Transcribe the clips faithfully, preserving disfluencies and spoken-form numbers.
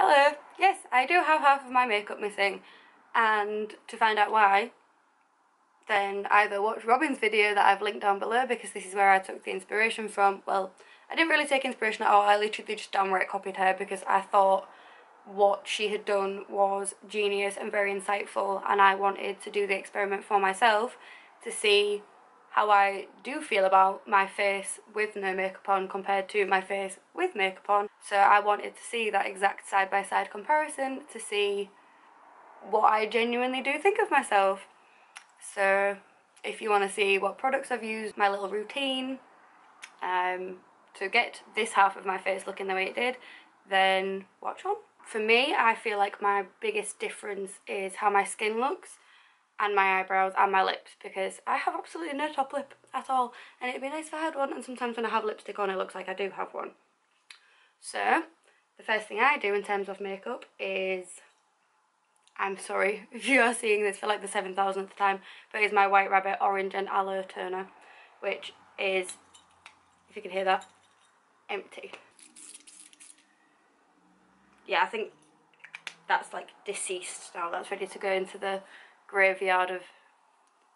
hello, yes, I do have half of my makeup missing, and to find out why, then either watch Robyn's video that I've linked down below, because this is where I took the inspiration from. Well, I didn't really take inspiration at all, I literally just downright copied her, because I thought what she had done was genius and very insightful, and I wanted to do the experiment for myself to see how I do feel about my face with no makeup on compared to my face with makeup on. So I wanted to see that exact side-by-side comparison to see what I genuinely do think of myself. So if you want to see what products I've used, my little routine um, to get this half of my face looking the way it did, then watch on. For me, I feel like my biggest difference is how my skin looks and my eyebrows and my lips, because I have absolutely no top lip at all, and it'd be nice if I had one, and sometimes when I have lipstick on it looks like I do have one. So the first thing I do in terms of makeup is, I'm sorry if you are seeing this for like the seven thousandth time, but it's my White Rabbit Orange and Aloe Turner, which is, if you can hear that, empty. Yeah, I think that's like deceased now, that's ready to go into the graveyard of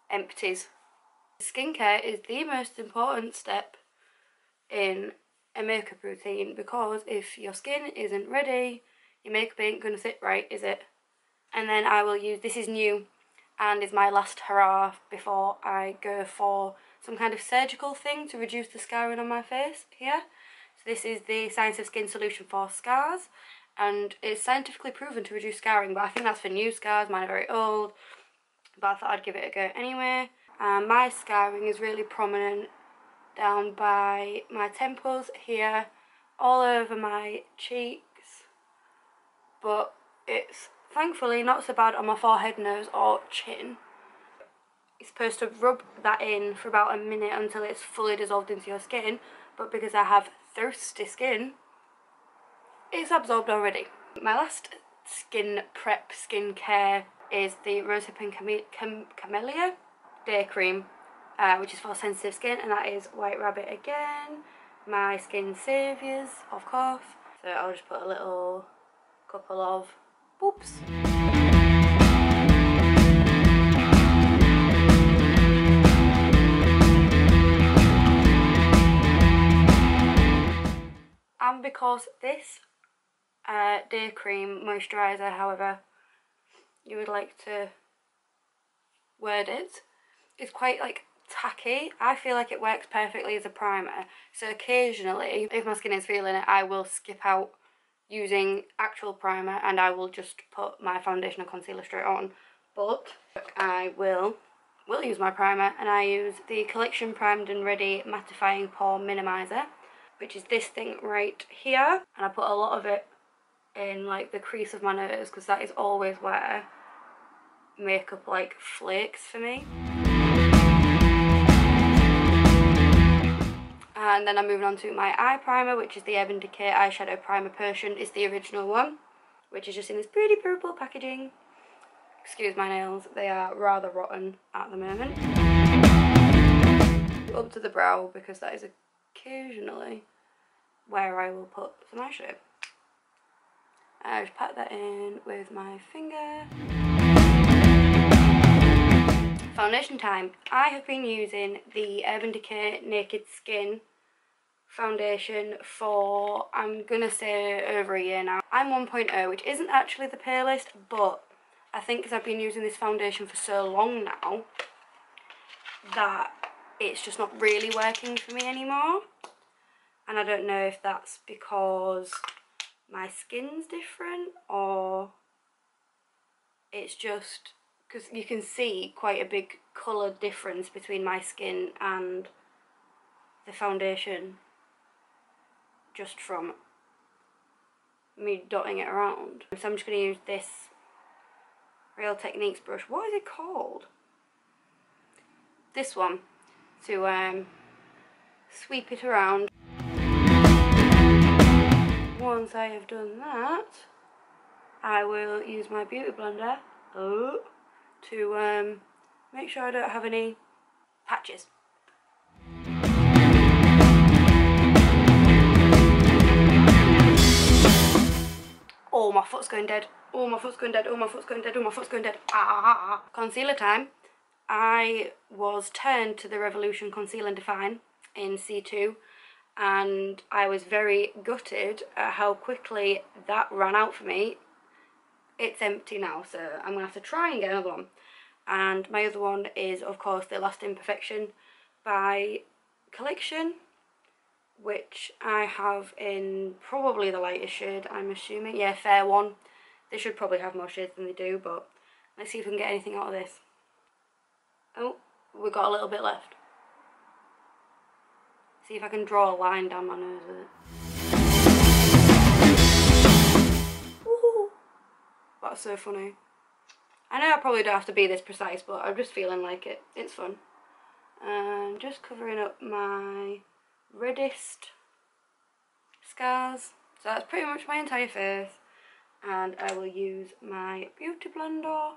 empties. Skincare is the most important step in a makeup routine, because if your skin isn't ready, your makeup ain't gonna sit right, is it? And then I will use, this is new and is my last hurrah before I go for some kind of surgical thing to reduce the scarring on my face here. So this is the Science of Skin Solution for Scars, and it's scientifically proven to reduce scarring, but I think that's for new scars, mine are very old, but I thought I'd give it a go anyway. Um, my scarring is really prominent down by my temples here, all over my cheeks, but it's thankfully not so bad on my forehead, nose or chin. You're supposed to rub that in for about a minute until it's fully dissolved into your skin, but because I have thirsty skin, it's absorbed already. My last skin prep skincare is the Rose and Came Camellia Day Cream, uh, which is for sensitive skin, and that is White Rabbit again, my Skin Saviours, of course. So I'll just put a little couple of whoops. And because this Uh, day cream moisturizer, however you would like to word it, is quite like tacky, I feel like it works perfectly as a primer, so occasionally if my skin is feeling it, I will skip out using actual primer and I will just put my foundation and concealer straight on, but I will will use my primer, and I use the Collection Primed and Ready Mattifying Pore Minimizer, which is this thing right here, and I put a lot of it in like the crease of my nose, because that is always where makeup like flakes for me. And then I'm moving on to my eye primer, which is the Urban Decay eyeshadow primer potion. It's the original one, which is just in this pretty purple packaging. Excuse my nails, they are rather rotten at the moment. Up to the brow, because that is occasionally where I will put some eyeshadow. I just pat that in with my finger. Foundation time. I have been using the Urban Decay Naked Skin foundation for, I'm gonna say, over a year now. I'm one point oh, which isn't actually the palest, but I think because I've been using this foundation for so long now that it's just not really working for me anymore. And I don't know if that's because my skin's different, or it's just because you can see quite a big colour difference between my skin and the foundation just from me dotting it around. So I'm just going to use this Real Techniques brush, what is it called? This one, to um, sweep it around. Once I have done that, I will use my beauty blender oh, to um, make sure I don't have any patches. oh, my foot's going dead, oh, my foot's going dead, oh, my foot's going dead, oh, my foot's going dead, ah. Concealer time. I was turned to the Revolution Conceal and Define in C two, and I was very gutted at how quickly that ran out for me. It's empty now, so I'm going to have to try and get another one. And my other one is, of course, the Last Imperfection by Collection, which I have in probably the lightest shade, I'm assuming. Yeah, fair one. They should probably have more shades than they do, but let's see if we can get anything out of this. Oh, we've got a little bit left. See if I can draw a line down my nose with it. Woohoo! That's so funny. I know I probably don't have to be this precise, but I'm just feeling like it. It's fun. And just covering up my reddest scars. So that's pretty much my entire face. And I will use my beauty blender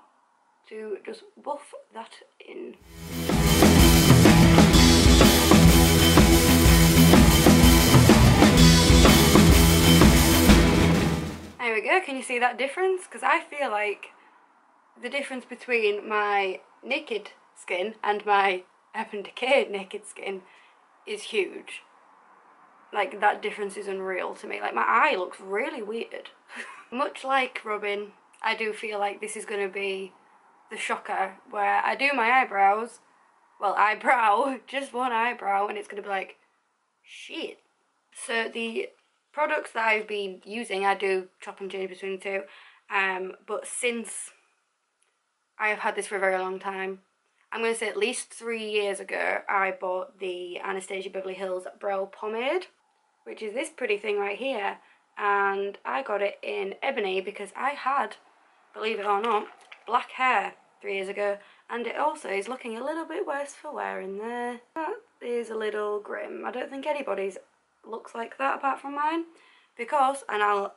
to just buff that in. There we go, can you see that difference? Because I feel like the difference between my naked skin and my Urban Decay naked skin is huge. Like, that difference is unreal to me. Like, my eye looks really weird. Much like Robyn, I do feel like this is going to be the shocker where I do my eyebrows, well, eyebrow, just one eyebrow, and it's going to be like, shit. So the products that I've been using, I do chop and change between the two, um, but since I have had this for a very long time, I'm going to say at least three years ago, I bought the Anastasia Beverly Hills Brow Pomade, which is this pretty thing right here, and I got it in Ebony because I had, believe it or not, black hair three years ago, and it also is looking a little bit worse for wear in there. That is a little grim. I don't think anybody's looks like that apart from mine, because, and I'll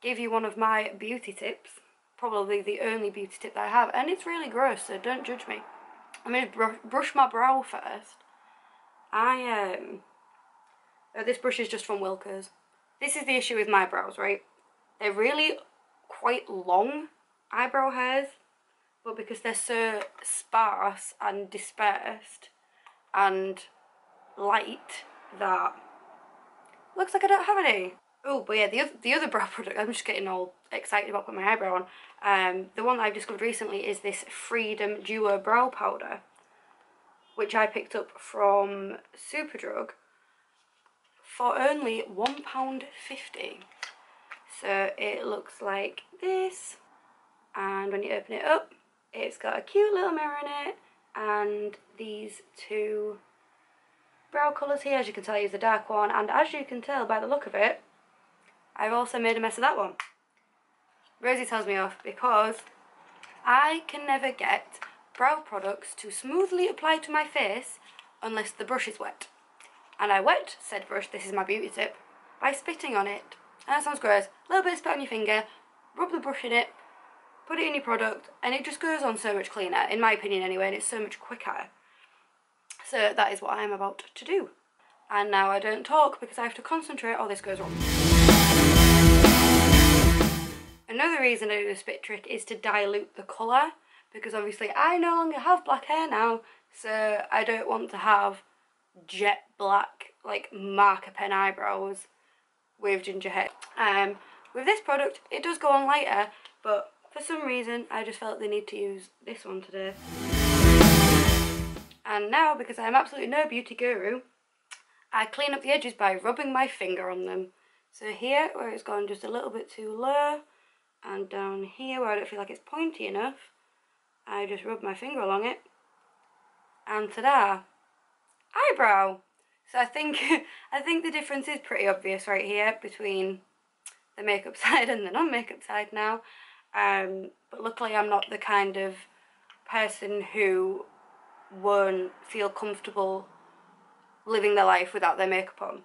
give you one of my beauty tips, probably the only beauty tip that I have, and it's really gross, so don't judge me. I'm going to brush, brush my brow first. I, um, oh, this brush is just from Wilkers. This is the issue with my brows, right? They're really quite long eyebrow hairs, but because they're so sparse and dispersed and light, that looks like I don't have any. Oh, but yeah, the other, the other brow product, I'm just getting all excited about putting my eyebrow on. Um, the one that I've discovered recently is this Freedom Duo Brow Powder, which I picked up from Superdrug for only one pound fifty. So it looks like this. And when you open it up, it's got a cute little mirror in it, and these two brow colours here, as you can tell, is the dark one, and as you can tell by the look of it, I've also made a mess of that one. Rosie tells me off because I can never get brow products to smoothly apply to my face unless the brush is wet. And I wet said brush, this is my beauty tip, by spitting on it. And that sounds gross. A little bit of spit on your finger, rub the brush in it, put it in your product, and it just goes on so much cleaner, in my opinion anyway, and it's so much quicker. So that is what I am about to do. And now I don't talk because I have to concentrate or this goes wrong. Another reason I do the spit trick is to dilute the colour, because obviously I no longer have black hair now, so I don't want to have jet black, like marker pen eyebrows with ginger hair. Um, with this product, it does go on lighter, but for some reason, I just felt the need to use this one today. And now, because I'm absolutely no beauty guru, I clean up the edges by rubbing my finger on them. So here, where it's gone just a little bit too low, and down here where I don't feel like it's pointy enough, I just rub my finger along it, and ta-da! Eyebrow! So I think, I think the difference is pretty obvious right here between the makeup side and the non-makeup side now. Um, but luckily I'm not the kind of person who won't feel comfortable living their life without their makeup on,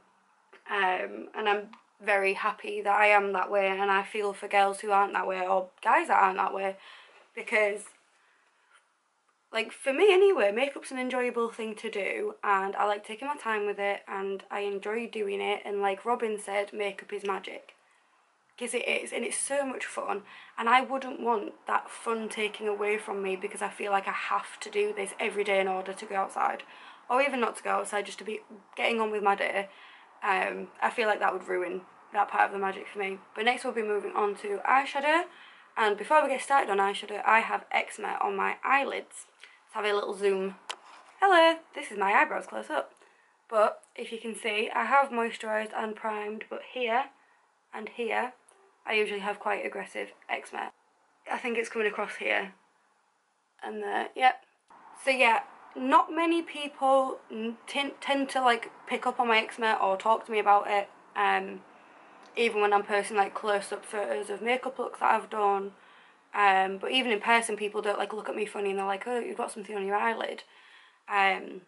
um, and I'm very happy that I am that way, and I feel for girls who aren't that way, or guys that aren't that way, because, like, for me anyway, makeup's an enjoyable thing to do, and I like taking my time with it, and I enjoy doing it, and like Robyn said, makeup is magic. because it is, and it's so much fun, and I wouldn't want that fun taken away from me, because I feel like I have to do this every day in order to go outside, or even not to go outside, just to be getting on with my day. um, I feel like that would ruin that part of the magic for me. But next we'll be moving on to eyeshadow, and before we get started on eyeshadow, I have eczema on my eyelids. Let's have a little zoom. Hello, this is my eyebrows close up. But if you can see, I have moisturised and primed, but here and here I usually have quite aggressive eczema. I think it's coming across here and there, yep. So yeah, not many people tend to like pick up on my eczema or talk to me about it, um, even when I'm posting like close-up photos of makeup looks that I've done, um, but even in person people don't like look at me funny and they're like, oh, you've got something on your eyelid. Um,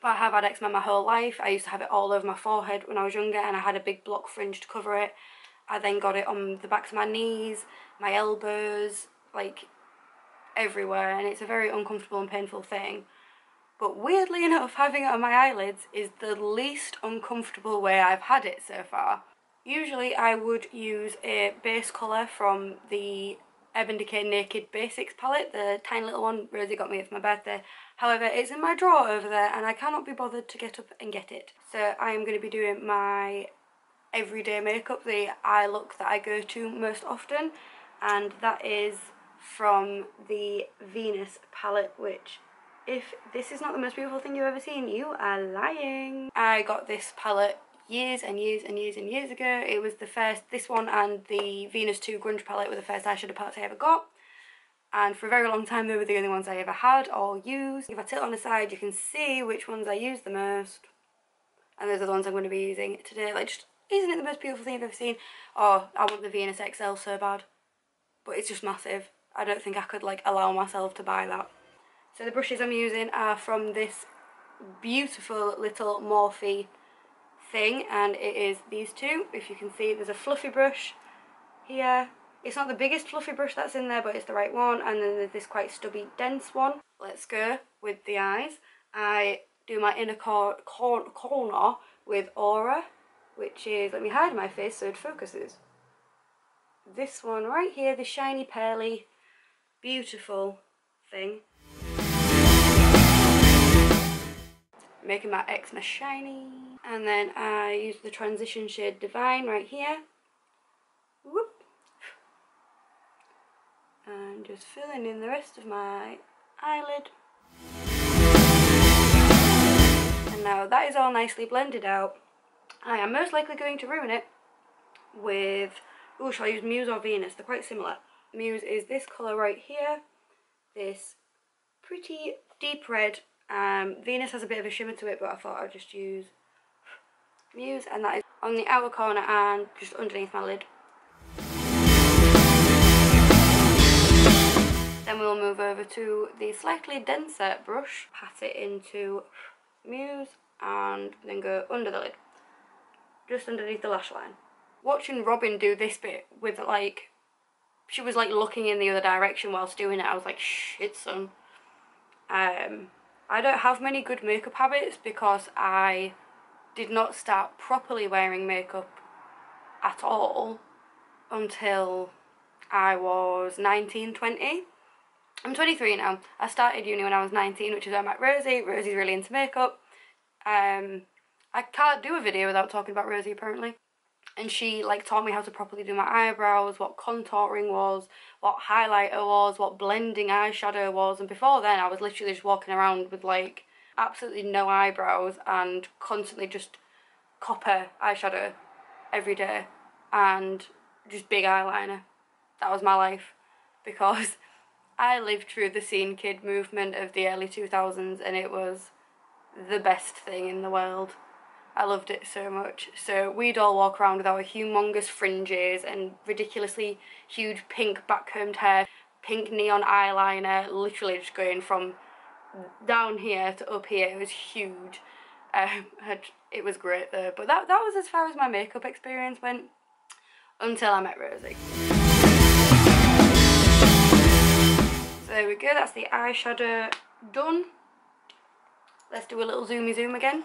but I have had eczema my whole life. I used to have it all over my forehead when I was younger, and I had a big block fringe to cover it. I then got it on the backs of my knees, my elbows, like everywhere, and it's a very uncomfortable and painful thing. But weirdly enough, having it on my eyelids is the least uncomfortable way I've had it so far. Usually I would use a base colour from the Urban Decay Naked Basics palette, the tiny little one Rosie got me for my birthday. However, it's in my drawer over there and I cannot be bothered to get up and get it. So I am going to be doing my everyday makeup, the eye look that I go to most often, and that is from the Venus palette, which, if this is not the most beautiful thing you've ever seen, you are lying. I got this palette years and years and years and years ago. It was the first, this one and the Venus two Grunge palette were the first eyeshadow palettes I ever got, and for a very long time they were the only ones I ever had or used. If I tilt on the side you can see which ones I use the most, and those are the ones I'm going to be using today. Like, just, isn't it the most beautiful thing I've ever seen? Oh, I want the Venus X L so bad, but it's just massive. I don't think I could like allow myself to buy that. So the brushes I'm using are from this beautiful little Morphe thing, and it is these two. If you can see, there's a fluffy brush here. It's not the biggest fluffy brush that's in there, but it's the right one, and then there's this quite stubby dense one. Let's go with the eyes. I do my inner cor cor corner with Aura, which is, let me hide my face so it focuses, this one right here, the shiny pearly beautiful thing, making my eczema shiny. And then I use the transition shade Divine right here. Whoop. And just filling in the rest of my eyelid. And now that is all nicely blended out. I am most likely going to ruin it with, oh, shall I use Muse or Venus? They're quite similar. Muse is this colour right here, this pretty deep red. Um, Venus has a bit of a shimmer to it, but I thought I'd just use Muse, and that is on the outer corner and just underneath my lid. Then we'll move over to the slightly denser brush, pat it into Muse, and then go under the lid, just underneath the lash line. Watching Robyn do this bit with like, she was like looking in the other direction whilst doing it, I was like, shit son. Um, I don't have many good makeup habits because I did not start properly wearing makeup at all until I was nineteen, twenty. I'm twenty-three now. I started uni when I was nineteen, which is where I met Rosie. Rosie's really into makeup. Um, I can't do a video without talking about Rosie apparently. And she like taught me how to properly do my eyebrows, what contouring was, what highlighter was, what blending eyeshadow was, and before then I was literally just walking around with like absolutely no eyebrows and constantly just copper eyeshadow every day and just big eyeliner. That was my life, because I lived through the scene kid movement of the early two thousands and it was the best thing in the world. I loved it so much. So we'd all walk around with our humongous fringes and ridiculously huge pink backcombed hair, pink neon eyeliner, literally just going from down here to up here. It was huge. Um, it was great though. But that, that was as far as my makeup experience went until I met Rosie. So there we go, that's the eyeshadow done. Let's do a little zoomy zoom again.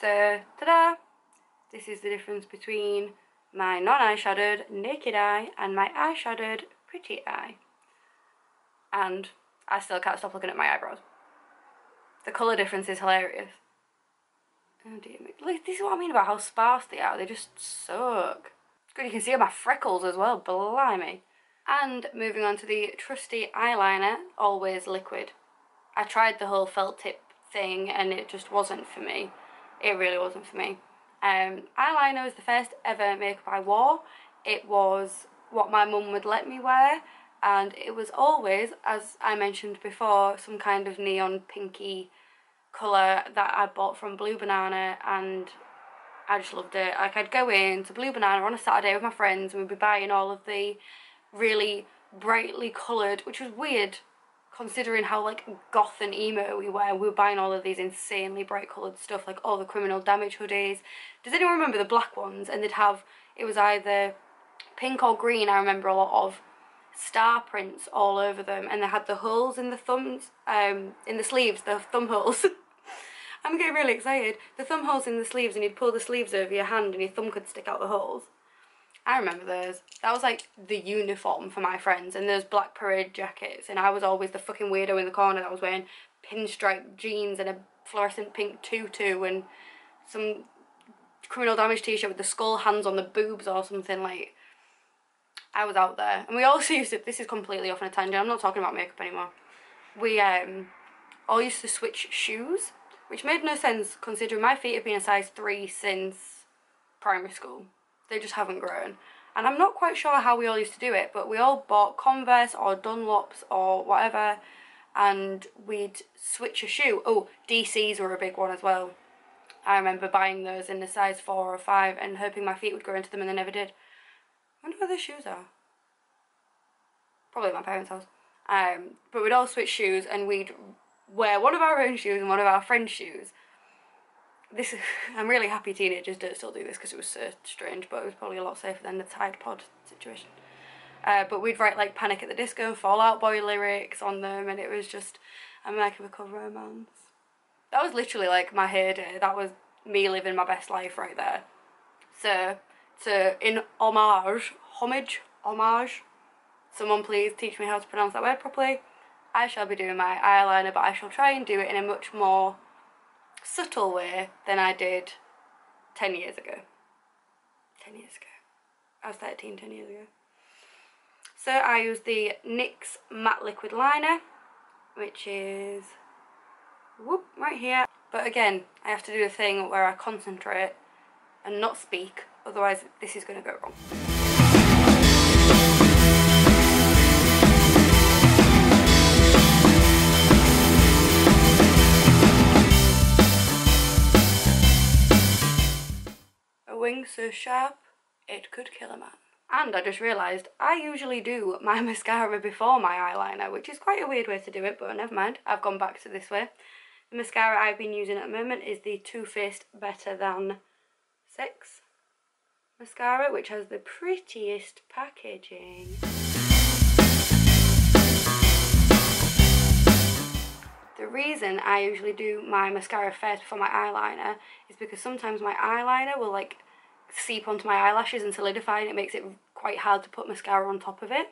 So, ta-da! This is the difference between my non-eyeshadowed Naked Eye and my eyeshadowed Pretty Eye. And I still can't stop looking at my eyebrows. The colour difference is hilarious. Oh dear me. Look, this is what I mean about how sparse they are. They just suck. It's good you can see my freckles as well, blimey. And moving on to the trusty eyeliner, always liquid. I tried the whole felt tip thing and it just wasn't for me. It really wasn't for me. Um, eyeliner was the first ever makeup I wore. It was what my mum would let me wear. And it was always, as I mentioned before, some kind of neon pinky colour that I bought from Blue Banana, and I just loved it. Like, I'd go in to Blue Banana on a Saturday with my friends and we'd be buying all of the really brightly coloured, which was weird considering how like goth and emo we were. We were buying all of these insanely bright coloured stuff, like all the Criminal Damage hoodies. Does anyone remember the black ones? And they'd have, it was either pink or green, I remember a lot of star prints all over them, and they had the holes in the thumbs, um, in the sleeves, the thumb holes. I'm getting really excited. The thumb holes in the sleeves, and you'd pull the sleeves over your hand and your thumb could stick out the holes. I remember those. That was like the uniform for my friends, and those black parade jackets, and I was always the fucking weirdo in the corner that was wearing pinstripe jeans and a fluorescent pink tutu and some Criminal Damage t-shirt with the skull hands on the boobs or something. Like, I was out there. And we also used to, this is completely off on a tangent, I'm not talking about makeup anymore. We um, all used to switch shoes, which made no sense considering my feet have been a size three since primary school. They just haven't grown. And I'm not quite sure how we all used to do it, but we all bought Converse or Dunlops or whatever, and we'd switch a shoe. Oh, D Cs were a big one as well. I remember buying those in a size four or five and hoping my feet would grow into them, and they never did. I wonder where their shoes are. Probably at my parents' house. Um, but we'd all switch shoes and we'd wear one of our own shoes and one of our friends' shoes. This is, I'm really happy teenagers don't still do this because it was so strange, but it was probably a lot safer than the Tide Pod situation. Uh, but we'd write like Panic at the Disco and Fallout Boy lyrics on them, and it was just a Miracle Romance. That was literally like my heyday. That was me living my best life right there. So, So in homage, homage, homage, someone please teach me how to pronounce that word properly. I shall be doing my eyeliner, but I shall try and do it in a much more subtle way than I did ten years ago. ten years ago. I was thirteen ten years ago. So I used the NYX Matte Liquid Liner, which is whoop, right here. But again, I have to do the thing where I concentrate and not speak. Otherwise, this is going to go wrong. A wing so sharp, it could kill a man. And I just realised I usually do my mascara before my eyeliner, which is quite a weird way to do it, but never mind. I've gone back to this way. The mascara I've been using at the moment is the Too Faced Better Than six. Mascara, which has the prettiest packaging. The reason I usually do my mascara first before my eyeliner is because sometimes my eyeliner will like seep onto my eyelashes and solidify, and it makes it quite hard to put mascara on top of it.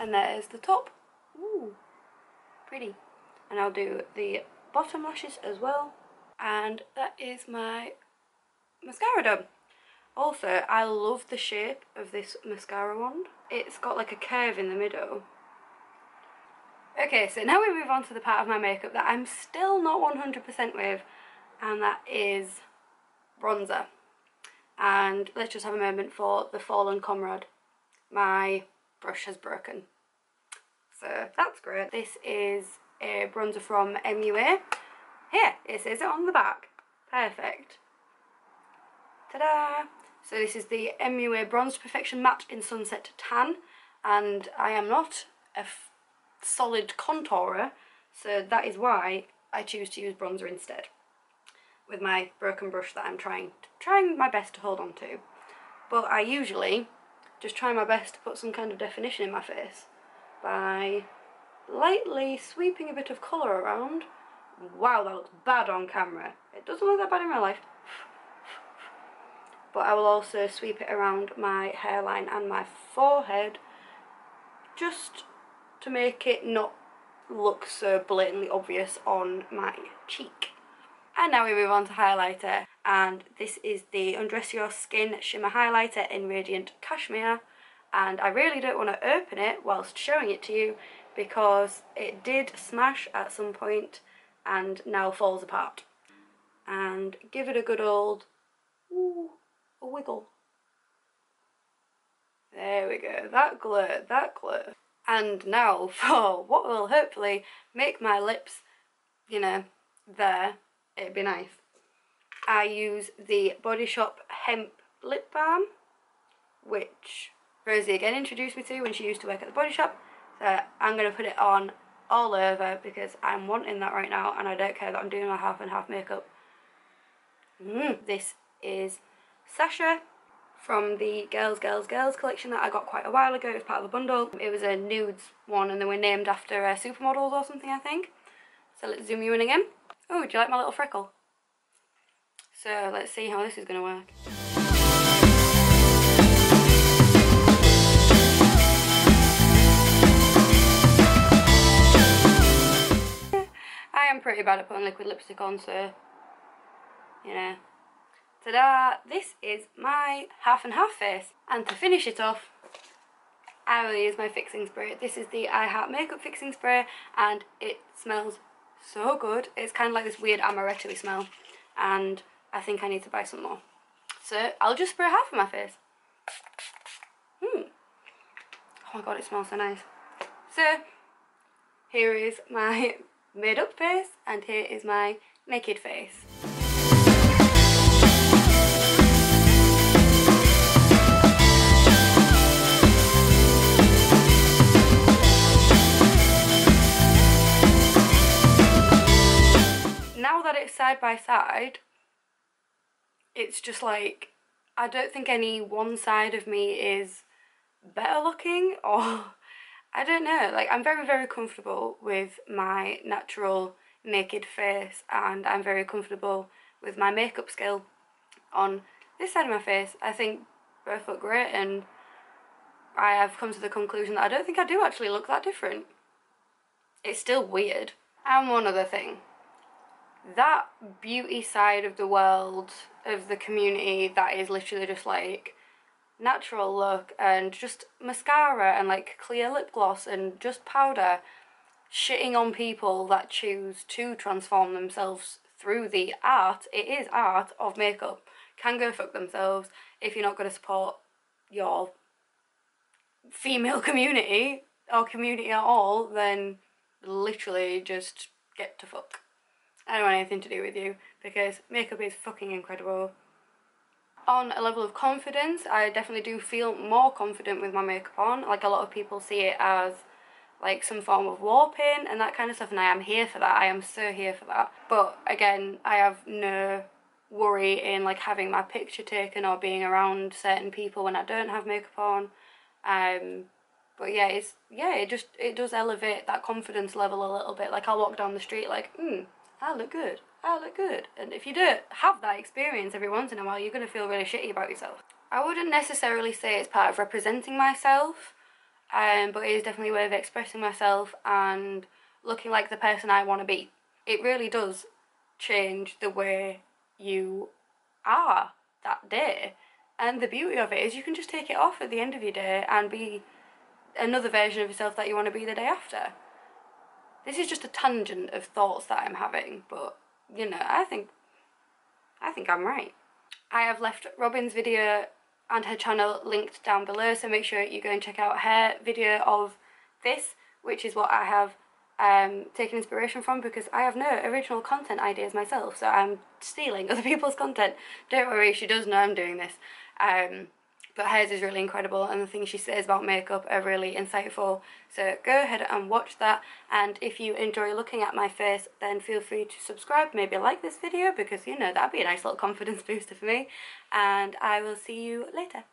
And there's the top. Ooh, pretty. And I'll do the bottom lashes as well, and that is my mascara done. Also, I love the shape of this mascara wand. It's got like a curve in the middle. Okay, so now we move on to the part of my makeup that I'm still not one hundred percent with, and that is bronzer. And let's just have a moment for the fallen comrade. My brush has broken, so that's great. This is a bronzer from M U A. Here, it says it on the back. Perfect. Ta-da! So this is the M U A Bronze to Perfection Matte in Sunset to Tan, and I am not a f solid contourer, so that is why I choose to use bronzer instead, with my broken brush that I'm trying, trying my best to hold on to. But I usually just try my best to put some kind of definition in my face by lightly sweeping a bit of colour around wow, that looks bad on camera. It doesn't look that bad in real life. But I will also sweep it around my hairline and my forehead just to make it not look so blatantly obvious on my cheek. And now we move on to highlighter, and this is the Undress Your Skin Shimmer Highlighter in Radiant Cashmere, and I really don't want to open it whilst showing it to you because it did smash at some point and now falls apart. And give it a good old ooh, a wiggle. There we go, that glow, that glow. And now for what will hopefully make my lips, you know, there, it'd be nice. I use the Body Shop Hemp Lip Balm, which Rosie again introduced me to when she used to work at the Body Shop. So I'm going to put it on all over because I'm wanting that right now, and I don't care that I'm doing my half and half makeup. Mm. This is Sasha from the Girls Girls Girls collection that I got quite a while ago. It was part of a bundle. It was a nudes one and they were named after uh, supermodels or something, I think. So let's zoom you in again. Oh, do you like my little freckle? So let's see how this is going to work. I am pretty bad at putting liquid lipstick on, so, you know. Ta-da! This is my half and half face. And to finish it off, I will use my fixing spray. This is the I Heart Makeup Fixing Spray, and it smells so good. It's kind of like this weird amaretto-y smell, and I think I need to buy some more. So I'll just spray half of my face. Hmm. Oh my god, it smells so nice. So here is my made-up face, and here is my naked face. Now that it's side by side, it's just like, I don't think any one side of me is better looking, or I don't know, like I'm very very comfortable with my natural naked face, and I'm very comfortable with my makeup skill on this side of my face. I think both look great, and I have come to the conclusion that I don't think I do actually look that different. It's still weird. And one other thing. That beauty side of the world, of the community, that is literally just like natural look and just mascara and like clear lip gloss and just powder, shitting on people that choose to transform themselves through the art, it is art of makeup, can go fuck themselves if you're not going to support your female community or community at all, then literally just get to fuck. I don't want anything to do with you because makeup is fucking incredible. On a level of confidence, I definitely do feel more confident with my makeup on. Like a lot of people see it as like some form of war paint and that kind of stuff, and I am here for that. I am so here for that. But again, I have no worry in like having my picture taken or being around certain people when I don't have makeup on. Um, But yeah, it's yeah, it just it does elevate that confidence level a little bit. Like I'll walk down the street like, hmm. I look good, I look good. And if you don't have that experience every once in a while, you're going to feel really shitty about yourself. I wouldn't necessarily say it's part of representing myself, um, but it is definitely a way of expressing myself and looking like the person I want to be. It really does change the way you are that day. And the beauty of it is you can just take it off at the end of your day and be another version of yourself that you want to be the day after. This is just a tangent of thoughts that I'm having, but, you know, I think, I think I'm right. I have left Robyn's video and her channel linked down below, so make sure you go and check out her video of this, which is what I have um, taken inspiration from, because I have no original content ideas myself, so I'm stealing other people's content. Don't worry, she does know I'm doing this. Um, but hers is really incredible, and the things she says about makeup are really insightful, so go ahead and watch that. And if you enjoy looking at my face, then feel free to subscribe, maybe like this video, because you know that'd be a nice little confidence booster for me, and I will see you later.